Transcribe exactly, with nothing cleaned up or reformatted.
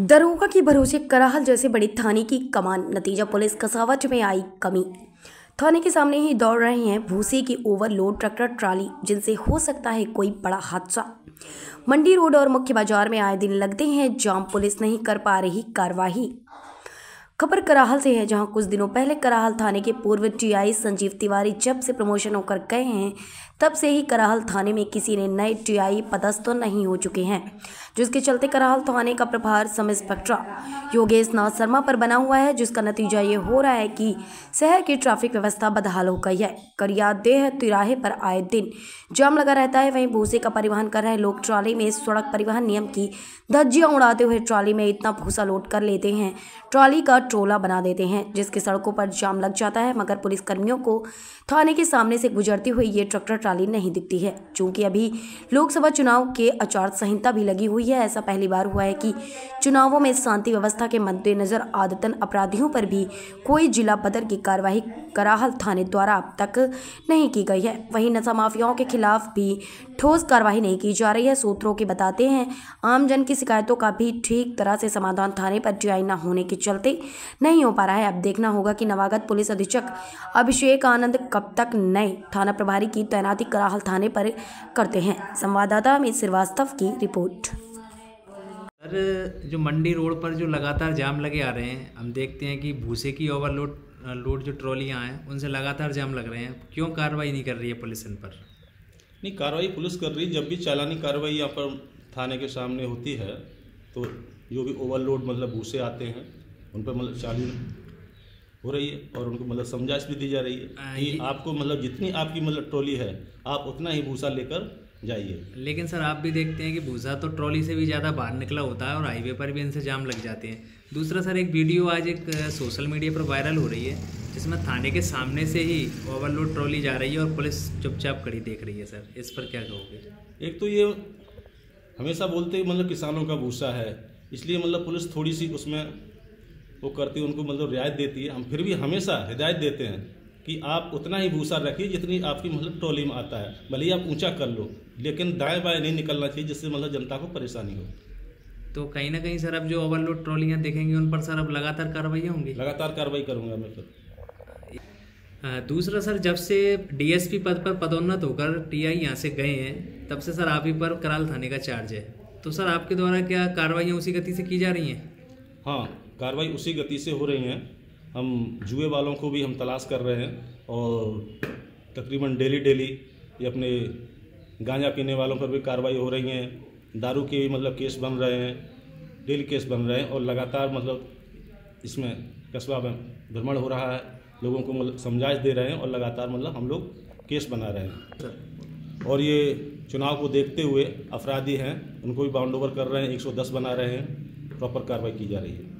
दरोगा के भरोसे कराहल जैसे बड़े थाने की कमान, नतीजा पुलिस कसावट में आई कमी। थाने के सामने ही दौड़ रहे हैं भूसे के ओवरलोड ट्रैक्टर ट्राली, जिनसे हो सकता है कोई बड़ा हादसा। मंडी रोड और मुख्य बाजार में आए दिन लगते हैं जाम, पुलिस नहीं कर पा रही कार्रवाई। खबर कराहल से है, जहां कुछ दिनों पहले कराहल थाने के पूर्व टीआई संजीव तिवारी जब से प्रमोशन होकर गए हैं, तब से ही कराहल थाने में किसी ने नए टीआई पदस्थ नहीं हो चुके हैं, जिसके चलते कराहल थाने का प्रभार सब इंस्पेक्टर योगेशनाथ शर्मा पर बना हुआ है, जिसका नतीजा ये हो रहा है कि शहर की ट्रैफिक व्यवस्था बदहाल हो गई है। करियादेह तिराहे पर आए दिन जाम लगा रहता है, वहीं भूसे का परिवहन कर रहे लोग ट्रॉली में सड़क परिवहन नियम की धज्जियाँ उड़ाते हुए ट्रॉली में इतना भूसा लोड कर लेते हैं, ट्रॉली का ट्रोला बना देते हैं, जिसके सड़कों पर जाम लग जाता है। मगर पुलिस कर्मियों को थाने के सामने से गुजरती हुई ये ट्रैक्टर ट्राली नहीं दिखती है। चूंकि अभी लोकसभा चुनाव के आचार संहिता भी लगी हुई है, ऐसा पहली बार हुआ है कि चुनावों में शांति व्यवस्था के मद्देनजर आदतन अपराधियों पर भी कोई जिला पदर की कार्रवाई कराहल थाने द्वारा अब तक नहीं की गई है। वहीं नशा माफियाओं के खिलाफ भी ठोस कार्रवाई नहीं की जा रही है। सूत्रों के बताते हैं आमजन की शिकायतों का भी ठीक तरह से समाधान थाने पर टीआई न होने के चलते नहीं हो पा रहा है। अब देखना होगा कि नवागत पुलिस अधीक्षक अभिषेक आनंद कब तक नए थाना प्रभारी की तैनाती कराहल थाने पर करते हैं। संवाददाता में श्रीवास्तव की रिपोर्ट। सर, जो मंडी रोड पर जो लगातार जाम लगे आ रहे हैं, हम देखते हैं कि भूसे की ओवरलोड लोड जो ट्रॉलियां हैं उनसे लगातार जाम लग रहे हैं, क्यों कार्रवाई नहीं कर रही है पुलिस इन पर? नहीं, कार्रवाई पुलिस कर रही है। जब भी चालानी कार्रवाई यहाँ पर थाने के सामने होती है तो जो भी ओवरलोड मतलब भूसे आते हैं उन पर मतलब चाली हो रही है और उनको मतलब समझाइश भी दी जा रही है कि आपको मतलब जितनी आपकी मतलब ट्रॉली है आप उतना ही भूसा लेकर जाइए। लेकिन सर, आप भी देखते हैं कि भूसा तो ट्रॉली से भी ज़्यादा बाहर निकला होता है और हाईवे पर भी इनसे जाम लग जाते हैं। दूसरा सर, एक वीडियो आज एक सोशल मीडिया पर वायरल हो रही है जिसमें थाने के सामने से ही ओवरलोड ट्रॉली जा रही है और पुलिस चुपचाप खड़ी देख रही है। सर, इस पर क्या कहोगे? एक तो ये हमेशा बोलते हैं मतलब किसानों का भूसा है, इसलिए मतलब पुलिस थोड़ी सी उसमें वो करती है, उनको मतलब रियायत देती है। हम फिर भी हमेशा हिदायत देते हैं कि आप उतना ही भूसा रखिए जितनी आपकी मतलब ट्रॉली में आता है, भले ही आप ऊंचा कर लो, लेकिन दाएं बाएं नहीं निकलना चाहिए जिससे मतलब जनता को परेशानी हो। तो कहीं ना कहीं सर, आप जो ओवरलोड ट्रॉलियाँ देखेंगे उन पर सर अब लगातार कार्रवाई होंगी? लगातार कार्रवाई करूँगा मैं सर। दूसरा सर, जब से डीएसपी पद पर पदोन्नत होकर टीआई यहाँ से गए हैं, तब से सर आप ही पर कराहल थाने का चार्ज है, तो सर आपके द्वारा क्या कार्रवाइयाँ उसी गति से की जा रही हैं? हाँ, कार्रवाई उसी गति से हो रही हैं। हम जुए वालों को भी हम तलाश कर रहे हैं और तकरीबन डेली डेली ये अपने गांजा पीने वालों पर भी कार्रवाई हो रही है। दारू के भी मतलब केस बन रहे हैं, डेली केस बन रहे हैं और लगातार मतलब इसमें कस्बा में भ्रमण हो रहा है। लोगों को मतलब समझाइश दे रहे हैं और लगातार मतलब हम लोग केस बना रहे हैं और ये चुनाव को देखते हुए अपराधी हैं उनको भी बाउंड ओवर कर रहे हैं, एक सौ दस बना रहे हैं। प्रॉपर कार्रवाई की जा रही है।